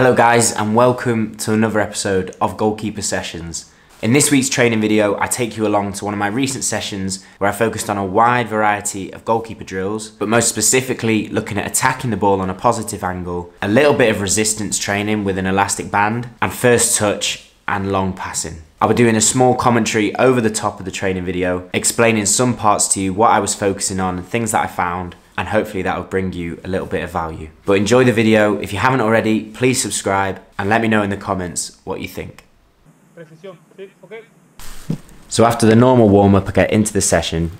Hello guys, and welcome to another episode of Goalkeeper Sessions. In this week's training video, I take you along to one of my recent sessions where I focused on a wide variety of goalkeeper drills, but most specifically looking at attacking the ball on a positive angle, a little bit of resistance training with an elastic band, and first touch and long passing. I'll be doing a small commentary over the top of the training video, explaining some parts to you, what I was focusing on and things that I found, and hopefully that will bring you a little bit of value. But enjoy the video. If you haven't already, please subscribe and let me know in the comments what you think. So after the normal warm-up, I get into the session,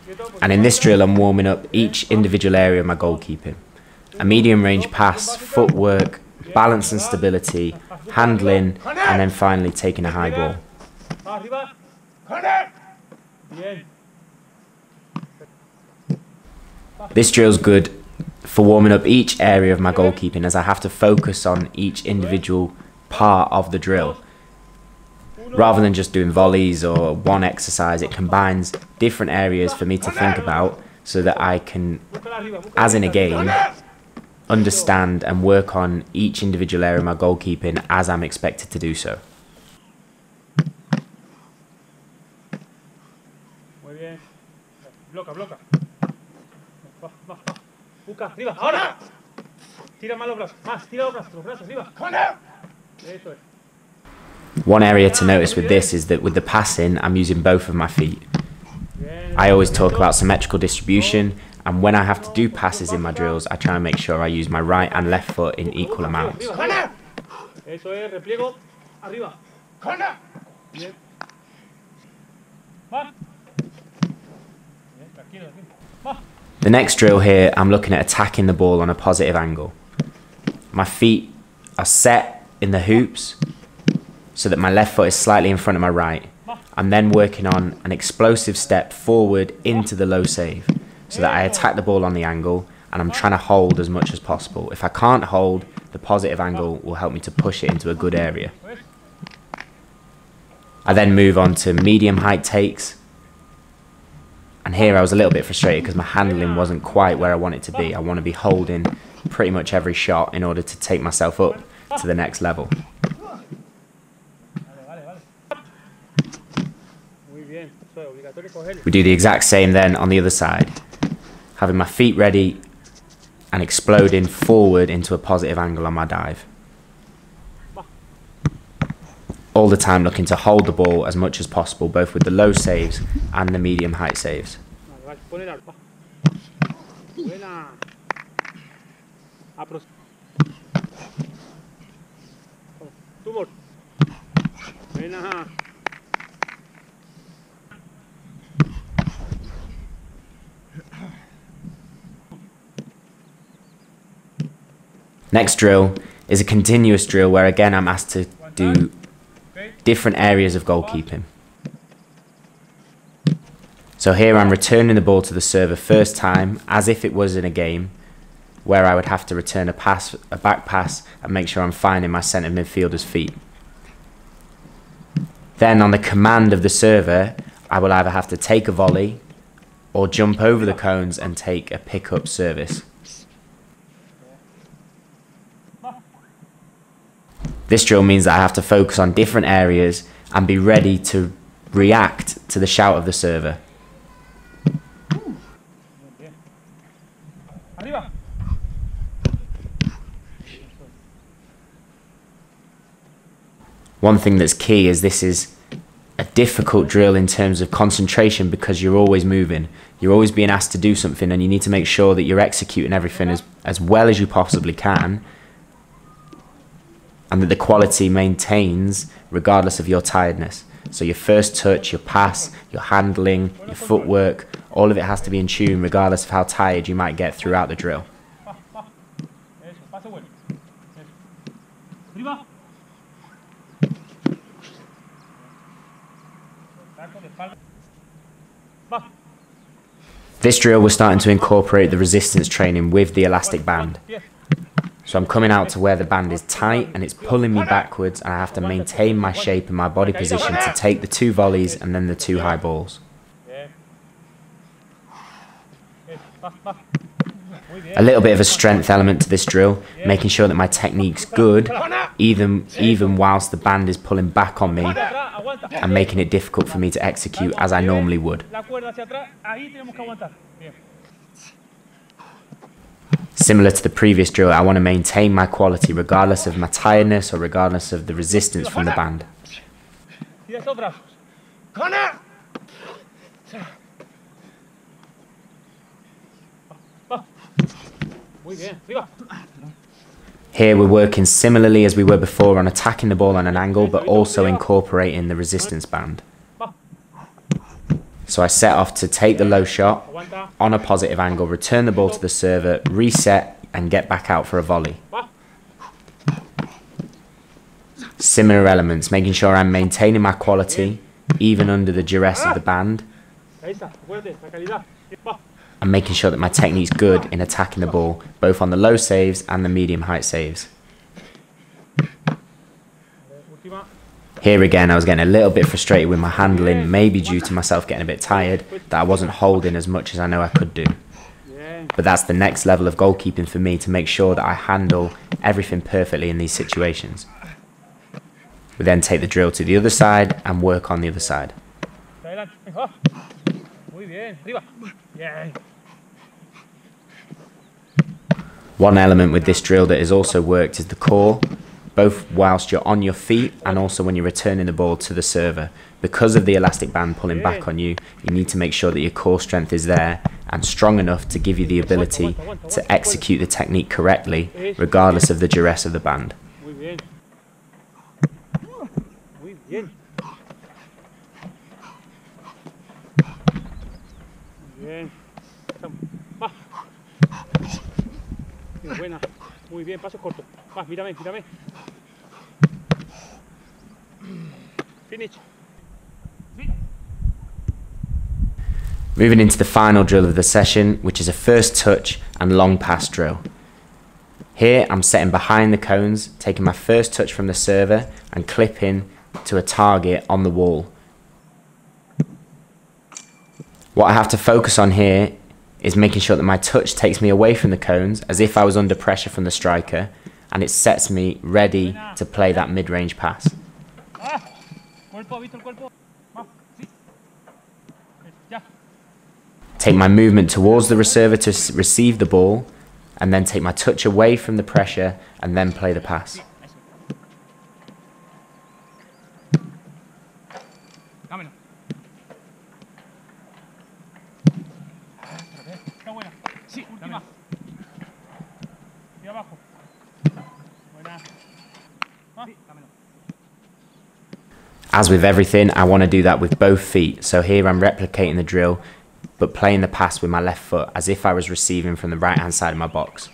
and in this drill I'm warming up each individual area of my goalkeeping. A medium range pass, footwork, balance and stability, handling, and then finally taking a high ball. This drill is good for warming up each area of my goalkeeping, as I have to focus on each individual part of the drill. Rather than just doing volleys or one exercise, it combines different areas for me to think about so that I can, as in a game, understand and work on each individual area of my goalkeeping as I'm expected to do so. One area to notice with this is that with the passing, I'm using both of my feet. I always talk about symmetrical distribution, and when I have to do passes in my drills, I try and make sure I use my right and left foot in equal amounts. The next drill here, I'm looking at attacking the ball on a positive angle. My feet are set in the hoops so that my left foot is slightly in front of my right. I'm then working on an explosive step forward into the low save so that I attack the ball on the angle, and I'm trying to hold as much as possible. If I can't hold, the positive angle will help me to push it into a good area. I then move on to medium height takes. And here I was a little bit frustrated because my handling wasn't quite where I want it to be. I want to be holding pretty much every shot in order to take myself up to the next level. We do the exact same then on the other side, having my feet ready and exploding forward into a positive angle on my dive. All the time looking to hold the ball as much as possible, both with the low saves and the medium height saves. Next drill is a continuous drill where again I'm asked to do different areas of goalkeeping. So here I'm returning the ball to the server first time, as if it was in a game where I would have to return a pass, a back pass, and make sure I'm finding my centre midfielder's feet. Then on the command of the server, I will either have to take a volley or jump over the cones and take a pick-up service. This drill means that I have to focus on different areas and be ready to react to the shout of the server. One thing that's key is this is a difficult drill in terms of concentration, because you're always moving. You're always being asked to do something, and you need to make sure that you're executing everything as well as you possibly can, and that the quality maintains regardless of your tiredness. So your first touch, your pass, your handling, your footwork, all of it has to be in tune regardless of how tired you might get throughout the drill. This drill, we're starting to incorporate the resistance training with the elastic band. So I'm coming out to where the band is tight and it's pulling me backwards, and I have to maintain my shape and my body position to take the two volleys and then the two high balls. a little bit of a strength element to this drill, making sure that my technique's good, even whilst the band is pulling back on me and making it difficult for me to execute as I normally would. Similar to the previous drill, I want to maintain my quality regardless of my tiredness or regardless of the resistance from the band. Here we're working similarly as we were before on attacking the ball on an angle, but also incorporating the resistance band. So I set off to take the low shot on a positive angle, return the ball to the server, reset and get back out for a volley. Similar elements, making sure I'm maintaining my quality even under the duress of the band, and making sure that my technique's good in attacking the ball, both on the low saves and the medium height saves. Here again, I was getting a little bit frustrated with my handling, maybe due to myself getting a bit tired, that I wasn't holding as much as I know I could do. But that's the next level of goalkeeping for me, to make sure that I handle everything perfectly in these situations. We then take the drill to the other side and work on the other side. One element with this drill that is also worked is the core, both whilst you're on your feet and also when you're returning the ball to the server. Because of the elastic band pulling back on you, you need to make sure that your core strength is there and strong enough to give you the ability to execute the technique correctly, regardless of the duress of the band. Moving into the final drill of the session, which is a first touch and long pass drill. Here I'm setting behind the cones, taking my first touch from the server and clipping to a target on the wall. What I have to focus on here is making sure that my touch takes me away from the cones as if I was under pressure from the striker, and it sets me ready to play that mid-range pass. Take my movement towards the receiver to receive the ball, and then take my touch away from the pressure and then play the pass. As with everything, I want to do that with both feet, so here I'm replicating the drill but playing the pass with my left foot as if I was receiving from the right hand side of my box.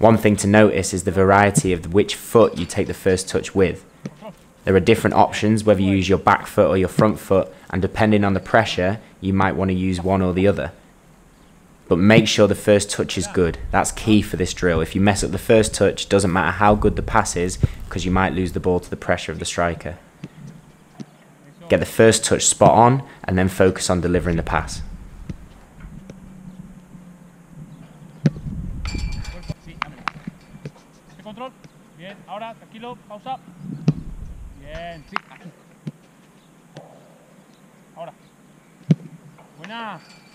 One thing to notice is the variety of which foot you take the first touch with. There are different options whether you use your back foot or your front foot, and depending on the pressure you might want to use one or the other. But make sure the first touch is good. That's key for this drill. If you mess up the first touch, doesn't matter how good the pass is, because you might lose the ball to the pressure of the striker. Get the first touch spot on and then focus on delivering the pass.